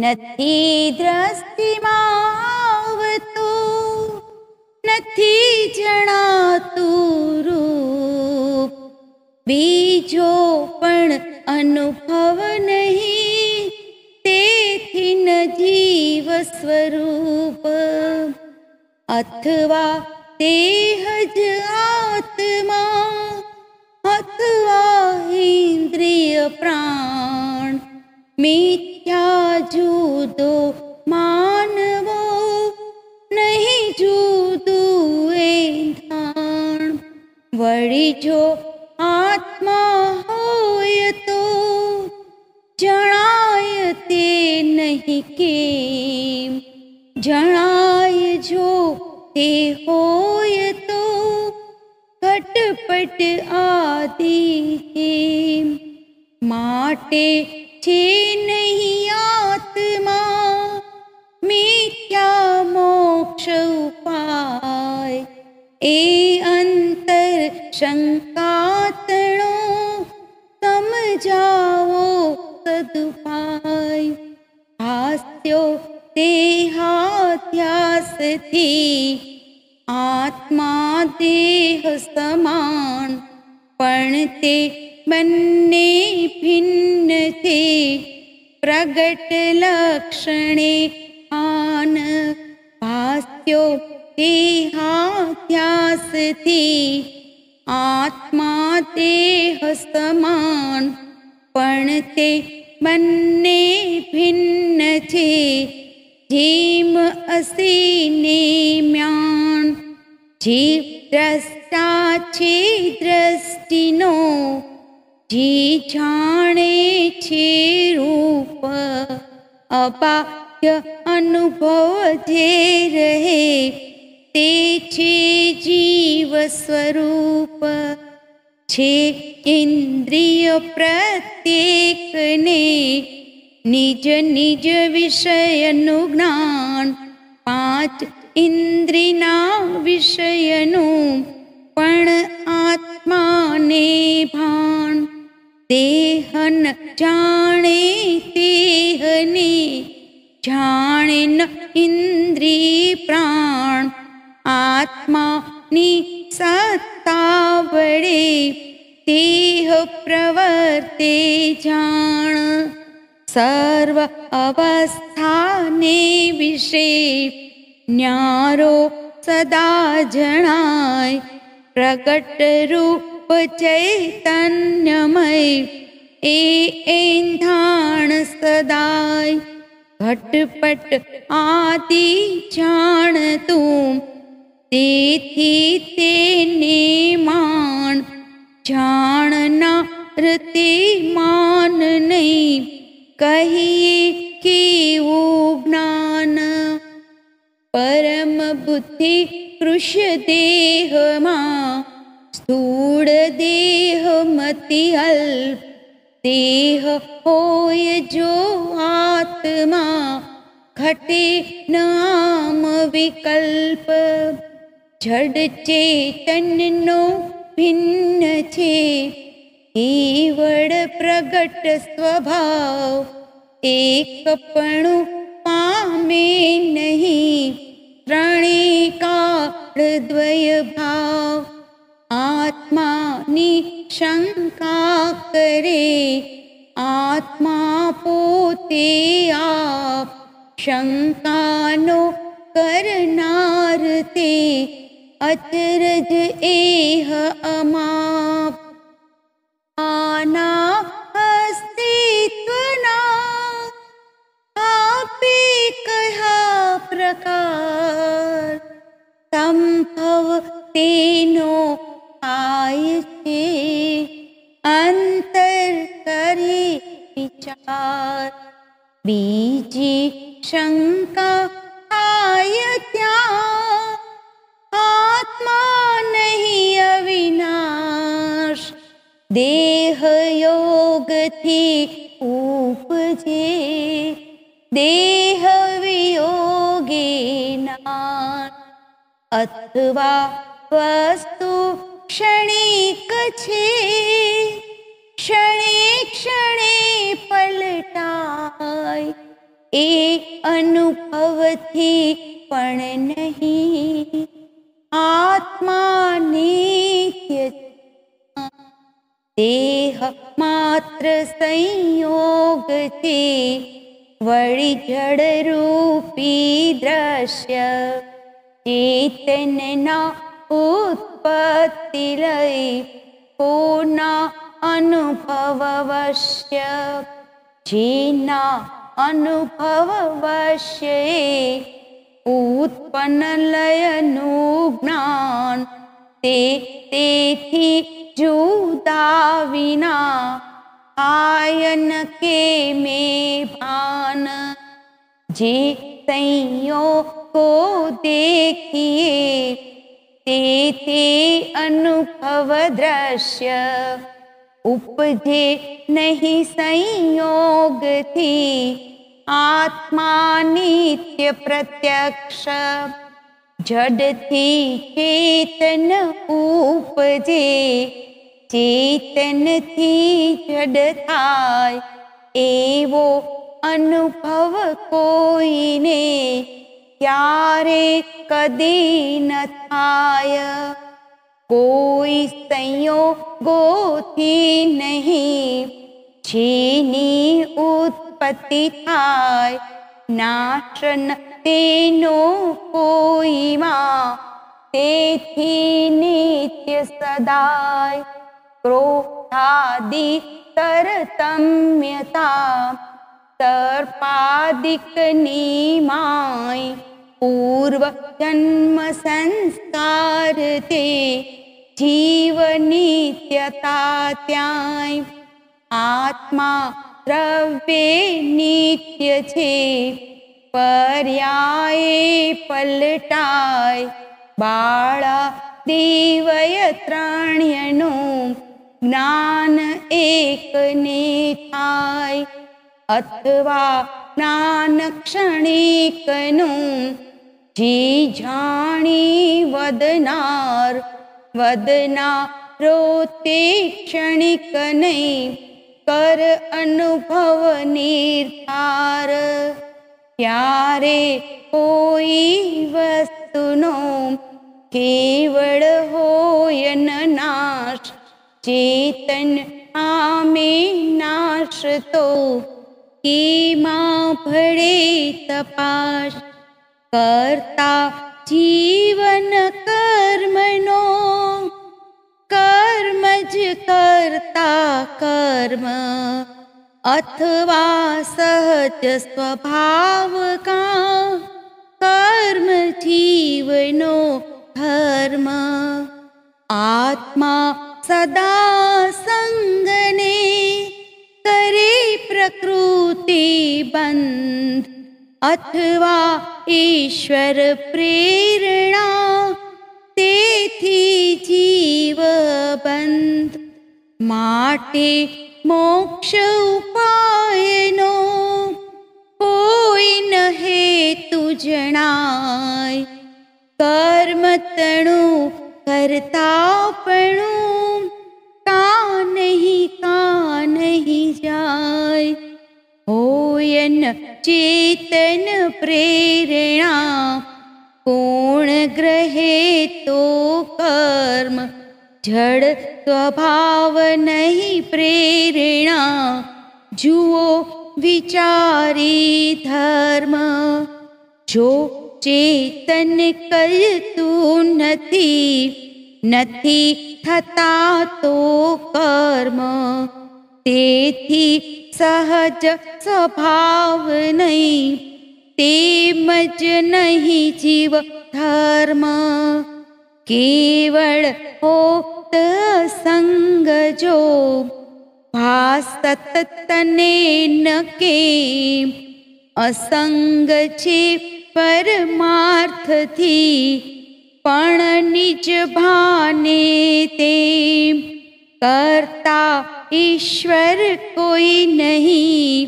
नथी द्रष्टि मावतो नथी जणातुं रूप बीजो पण अनुभव नहीं तेथी न जीव स्वरूप अथवा देह ज आत्मा अथवा इंद्रिय प्राण मिथ्या जूदो मानवो नहीं जूदू एंधाण वड़ी जो आत्मा होय तो जणाय ते नहीं केम जणाय जो ते होय तो घटपट आदि केम माटे छे नहीं आत्मा मिथ्या मोक्ष उपाय ए अंतर शंकातणो समझाओ सदुपाय हास्यो देहाध्यास थी आत्मा देह समान पण ते बन्ने भिन्न थे प्रगट लक्षणे आन भास्यो देहाध्यास थी आत्मा देह समान पण ते बन्ने भिन्न थे जीम असीने म्यान जीव द्रष्टा छे दृष्टिनो जी जाने छे रूप अबाह्य अनुभव जे रहे ते छे जीव स्वरूप छे इंद्रिय प्रत्येक ने निज निज विषय अनुज्ञान पांच इंद्रिना विषयनु पण आत्मा ने भान देहन जाने तेहने जाने न इंद्री प्राण आत्मा नी सत्ता बड़े देह प्रवर्ते जान सर्व अवस्था ने विषे न्यारो सदा जनाय प्रकट रूप चैतन्यमय एंधाण सदाय घटपट आदि जान तुम तेथी तेने मान जानना रते मान नहीं कहिए कि वो ज्ञान परम बुद्धि कृष देह मां स्थूल देह मति अल्प देह होय जो आत्मा घटे नाम विकल्प जड़ चेतनो भिन्न छे केवल प्रगट स्वभाव एकपणु पामे नहीं त्रणि काल द्वय भाव आत्मा नी शंका करे आत्मा पोते आप शंकानो करनार ते अचरज एह अमाप आना अस्तित्वना आपे कहा प्रकार संभव तेनो आये अंतर करे विचार बीजी शंका आये क्या आत्मा नहीं अविनाश देह योग थी उपजे देह वियोगे नाश अथवा वस्तु क्षणिक छे क्षणे क्षणे पलटाय ए अनुभव थी पण नहीं आत्मा नित्य देह मात्र संयोग थी वळी जड़ रूपी दृश्य चेतनना उत्पत्ति लई कोना अनुभव वश्य जीना अनुभव वश्य उत्पन्न लयनु ज्ञान ते तेथी जुदा विना आयन के में भान जे संयोग को देखिए ते अनुभव दृश्य उपजे नहीं संयोग थी आत्मा नित्य प्रत्यक्ष जड़ती चेतन उपजे चेतन थी जड़ताय एवो अनुभव कोई ने क्यारे कदी न थाय कोई संयोगो थी नहीं छीनी उत पति थाय नाशन तेनो कोई मां तेथी नित्य सदाय क्रोधादि तरतम्यता सर्पादिक निमाय पूर्व जन्म संस्कार ते जीव नित्यता त्याय आत्मा द्रव्य नित्य छे पर्याये पलटाय बाळा देवय त्राण्यनु ज्ञान एक ने थाय अथवा ज्ञान क्षणिकनु जी जाणी वदनार वदना रोते क्षणिक नहीं कर अनुभव निर्धार त्यारे कोई वस्तुनो केवल होयन नाश चेतन आमे नाश तो की मां भड़े तपाश करता जीवन कर्मनो कर्मज करता कर्म अथवा सहज स्वभाव का कर्म जीवनो धर्म आत्मा सदा संगने करे प्रकृति बंध अथवा ईश्वर प्रेरणा तेथी जीव बंध माटे मोक्ष उपायनो कोई न हेतु जणाय कर्म तणु करतापणु का नहीं जाय होयन चेतन प्रेरणा कोण ग्रहे तो कर्म जड़ स्वभाव नहीं प्रेरणा जुओ विचारी धर्म जो चेतन करतू नथी नथी थता तो कर्म तेथी सहज स्वभाव नहीं तेमज नहीं जीव धर्म केवल होत संग जो भासत तने न के असंग छे परमार्थ थी पण निज भाने ते करता ईश्वर कोई नहीं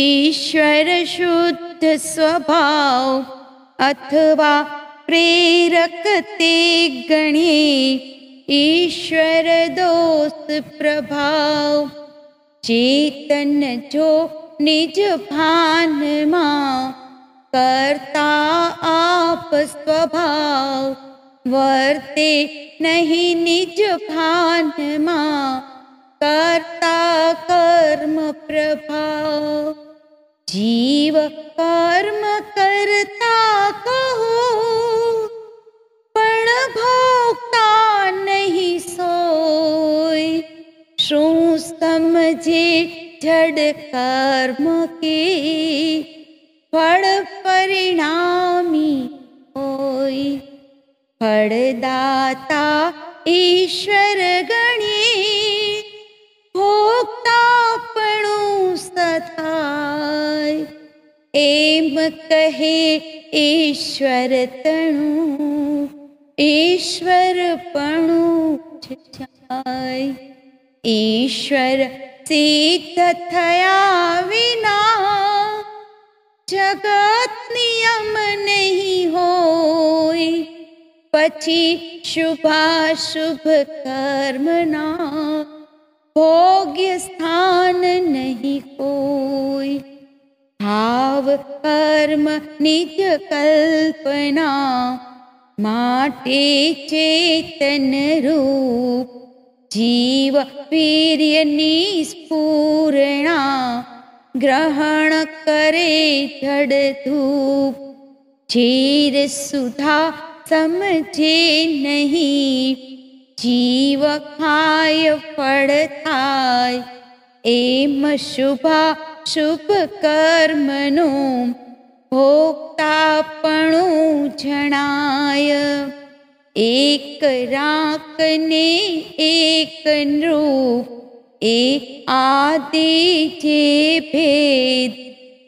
ईश्वर शुद्ध स्वभाव अथवा प्रेरक ते गणे ईश्वर दोष प्रभाव चेतन जो निज भान मां करता आप स्वभाव। वर्ते नहीं निज भान मां करता कर्म प्रभाव। जीव कर्म करता कहो पण भोक्ता नहीं सोय। शू समझे जड़ कर्म के फल परिणामी होय। फलदाता ईश्वर गणे भोक्तापणु सताय। एम कहे ईश्वर तणु ईश्वरपणु जाय। ईश्वर सिद्ध थया विना जगत नियम नहीं होय। पछी शुभाशुभ कर्मना भोग्य स्थान नहीं कोई। भाव कर्म नित्य कल्पना माटे चेतन रूप। जीव वीर्य निस्फूरणा ग्रहण करे जड़ धूप। क्षीर सुधा समझे नहीं जीव खाय फल थाय। एम शुभा शुभ कर्मनु भोक्तापणु जणाय। एक राख ने एक रूप ए आदि जे भेद।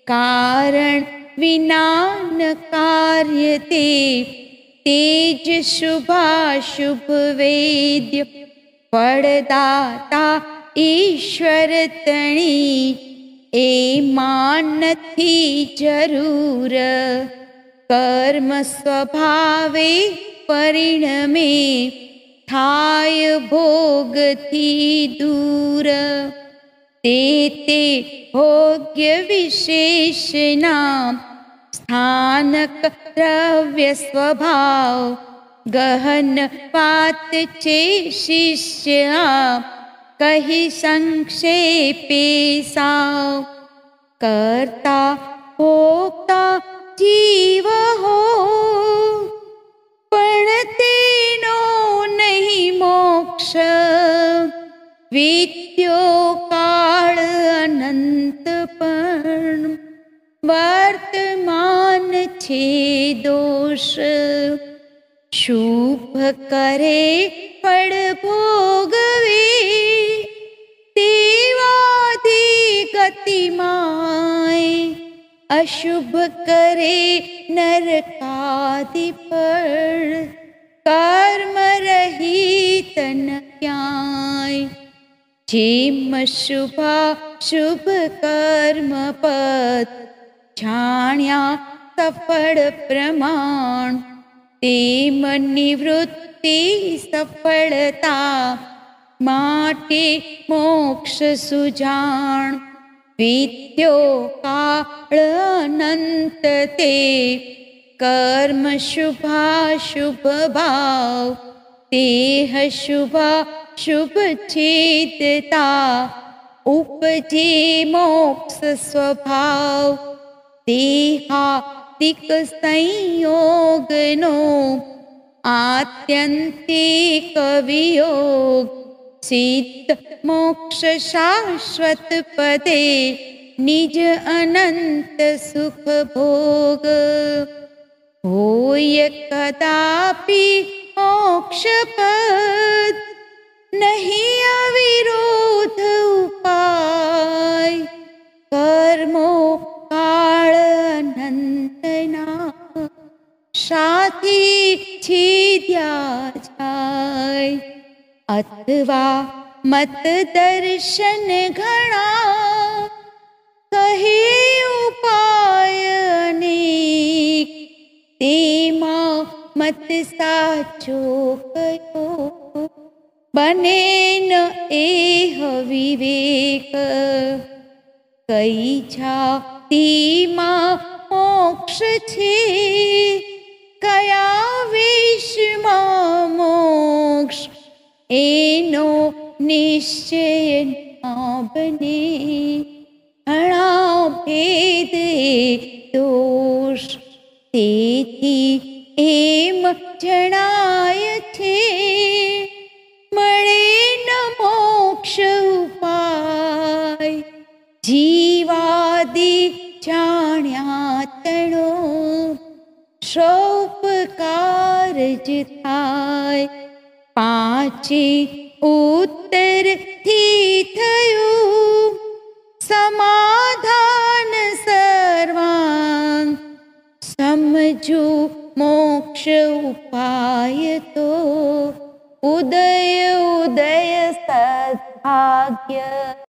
कारण विना न कार्य तेज शुभाशुभ वेद्य। फलदाता ईश्वर तणी ए मान थी जरूर। कर्म स्वभावे परिणमे थाय भोग थी दूर। ते भोग्य विशेष नाम स्थानक द्रव्य स्वभाव। गहन बात चे शिष्य कही संक्षेपे साव। करता भोक्ता जीव हो पण तेनो नहीं मोक्ष। वित्यो काल अनंत पण वर्तमान छे दोष। शुभ करे फल भोगवे देवादि गति माय। अशुभ करे नरकादि पर कर्म रहित न ज्ञाय। जिम शुभा शुभ कर्म पद जाण्या सफल प्रमाण। तेम निवृत्ति सफलता माटे मोक्ष सुजाण। विद्यो काल अनंत ते कर्म शुभा शुभ भाव। देह शुभा शुभ चेतता उपजे मोक्ष स्वभाव। देहादिक संयोगनो आत्यंतिक वियोग। सिद्ध मोक्ष शाश्वत पदे निज अनंत सुख भोग। होय कदापि मोक्ष पद नहीं अविरोध उपाय। कर्मो काल अनंतना साथी छिद्या जाय। अथवा मत दर्शन घणा कहे उपाय अनेक। तेमा मत साचो कयो बने न एह विवेक। कई छातीमा मोक्ष छे, कया वेशमा मोक्ष एनो निश्चय ना बने। अणा भेद दोष तेथी एम जणाय छे, मळे न मोक्ष उपाय जीवादि जाण्या तणो सौपकारज थाय। पाचे उत्तर थी थयो समाधान सर्वांग, समझो मोक्ष उपाय तो उदय उदय सद्भाग्य।